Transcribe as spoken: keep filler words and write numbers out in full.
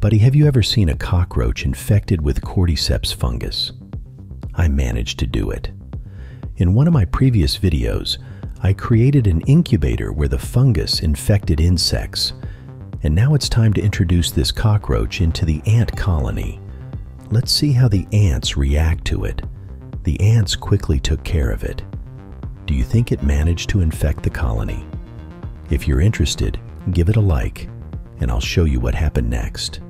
Buddy, have you ever seen a cockroach infected with Cordyceps fungus? I managed to do it. In one of my previous videos, I created an incubator where the fungus infected insects, and now it's time to introduce this cockroach into the ant colony. Let's see how the ants react to it. The ants quickly took care of it. Do you think it managed to infect the colony? If you're interested, give it a like, and I'll show you what happened next.